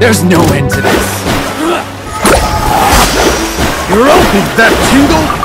There's no end to this. You're open, that tingle!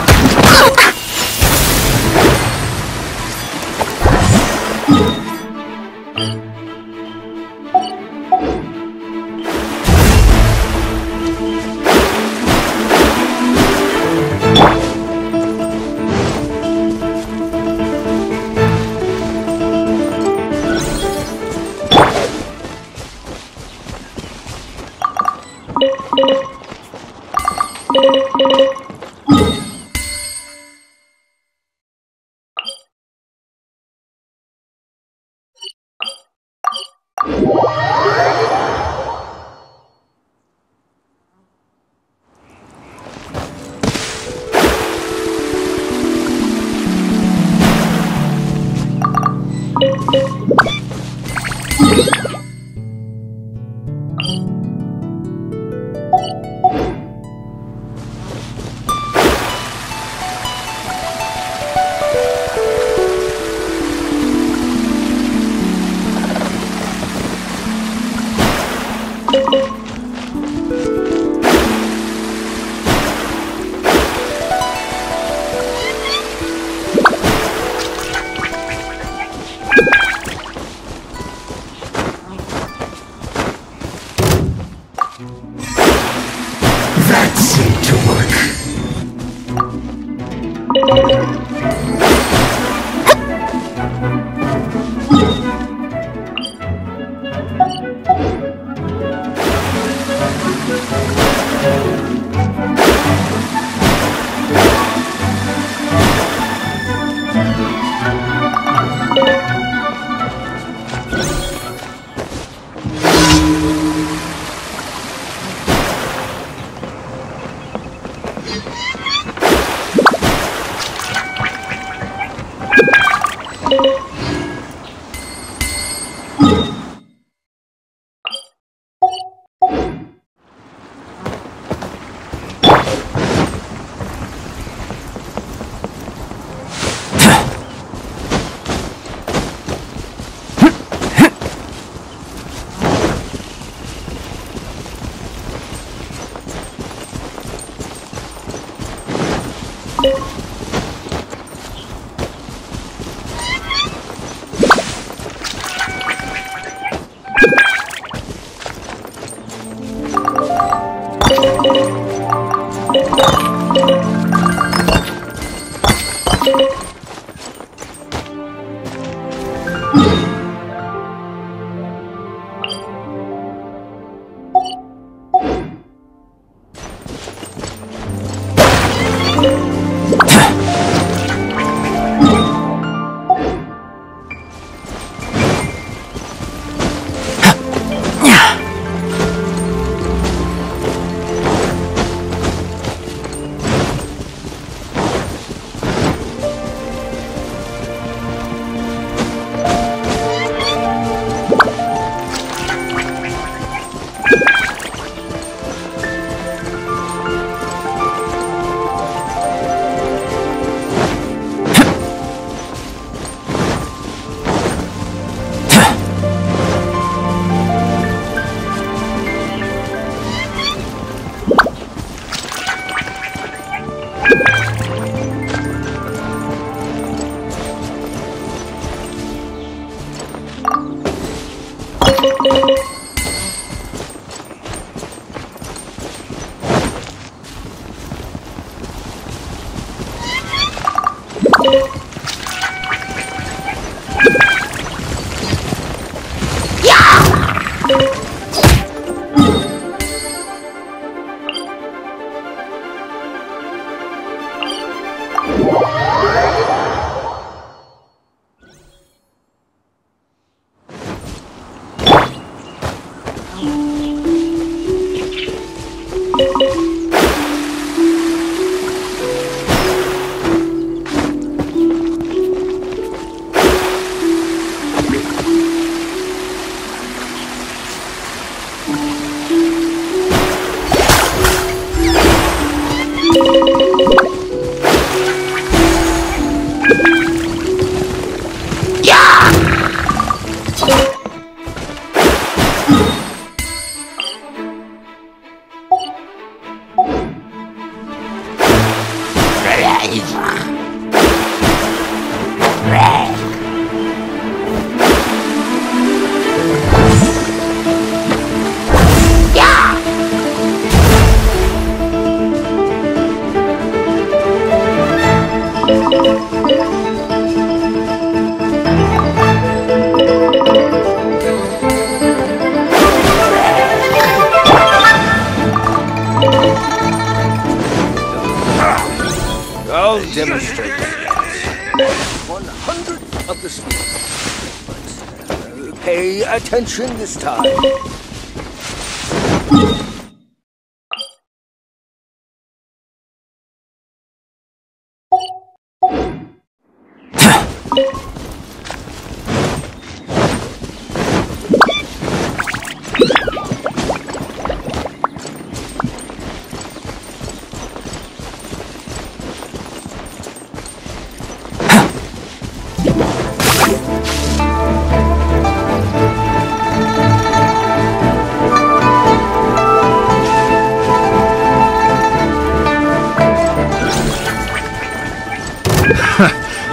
Attention this time.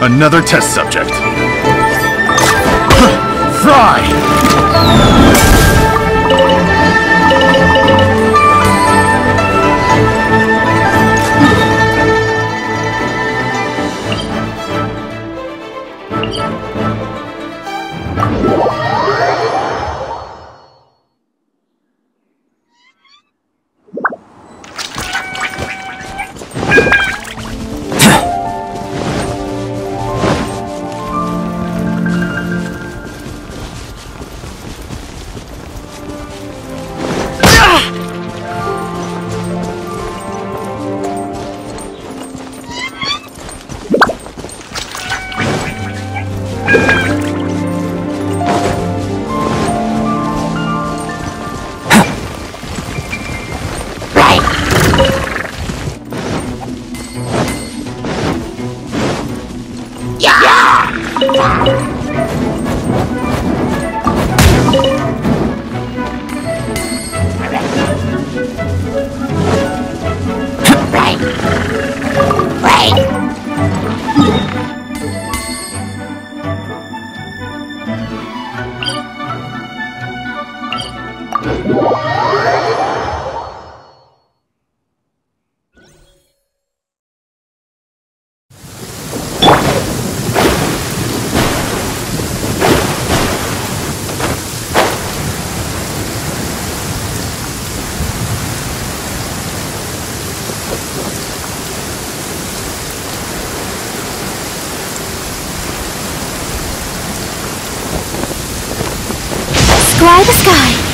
Another test subject. Fry! Fly the sky.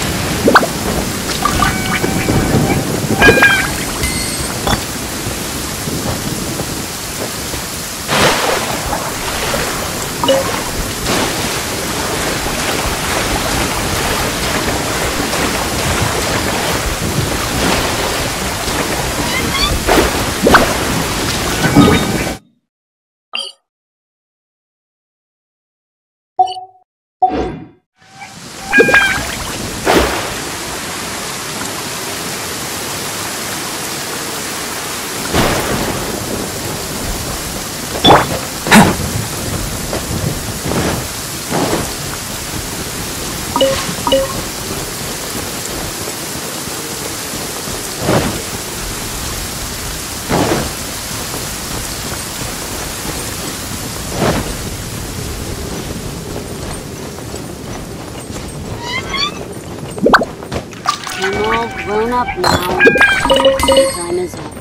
Grown up now. Time is over.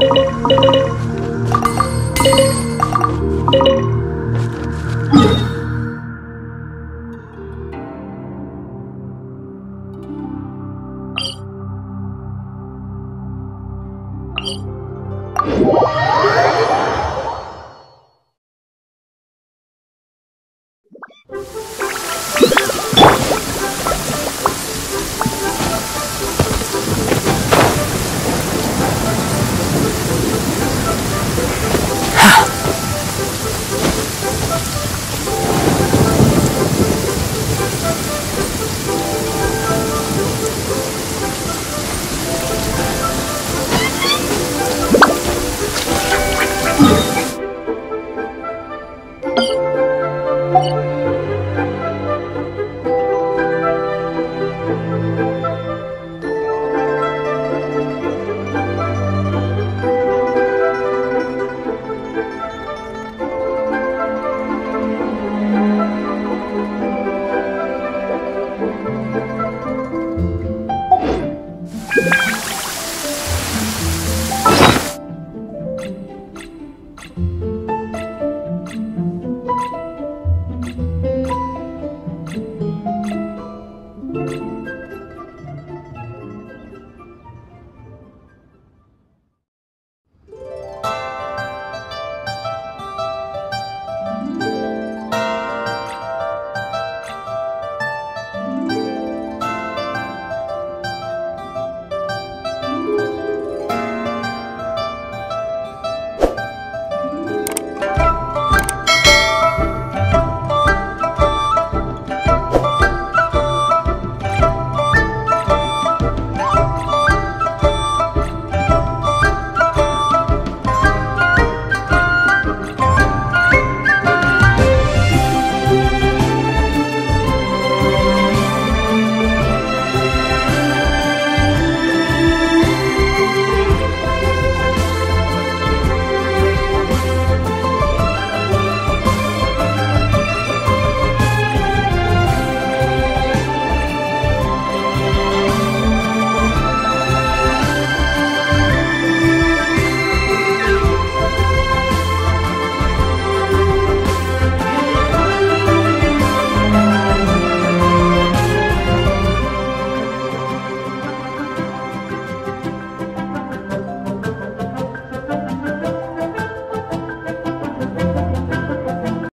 What?